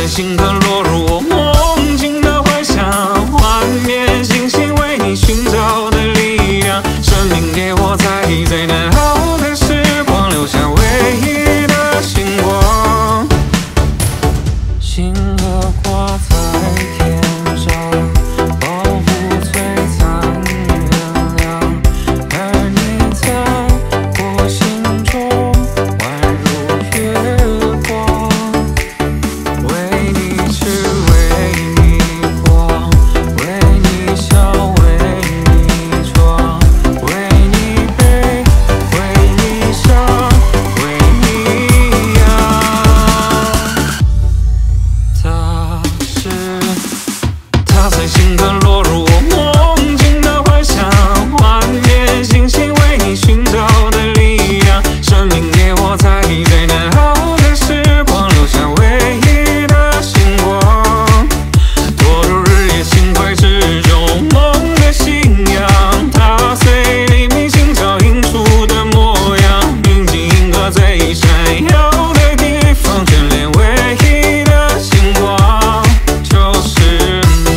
随心的落入我梦境的幻想，幻灭星星为你寻找的力量，生命给我最难熬的时光，留下唯一的星光。星河挂在天上，保护璀璨月亮，而你在我心中宛如月光，为你吃，为你逛，为你笑，为你闯，为你悲，为你伤，为你痒。他随心的落入我梦境的幻想，幻灭星星为你寻找的力量，生命给我最难熬的时光，留下唯一的星光。堕入日夜星辉之中，梦的信仰，它随黎明星照映出的模样，宁静银河最闪耀的地方，眷恋唯一的星光就是你。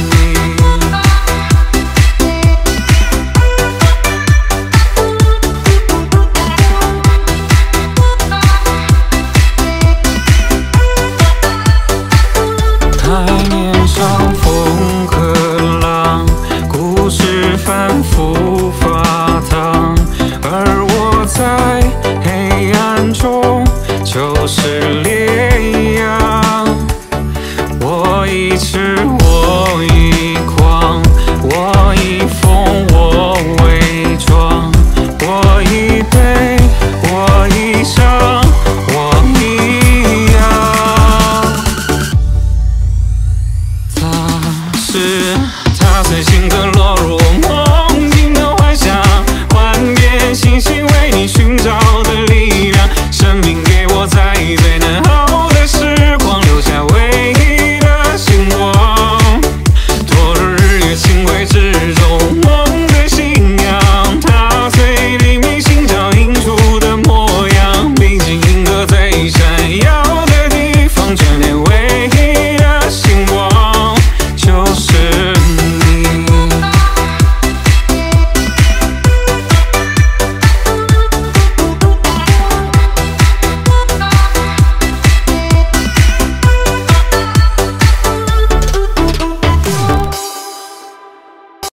海面上风和浪，故事反复发烫，而我在黑暗中就是烈焰。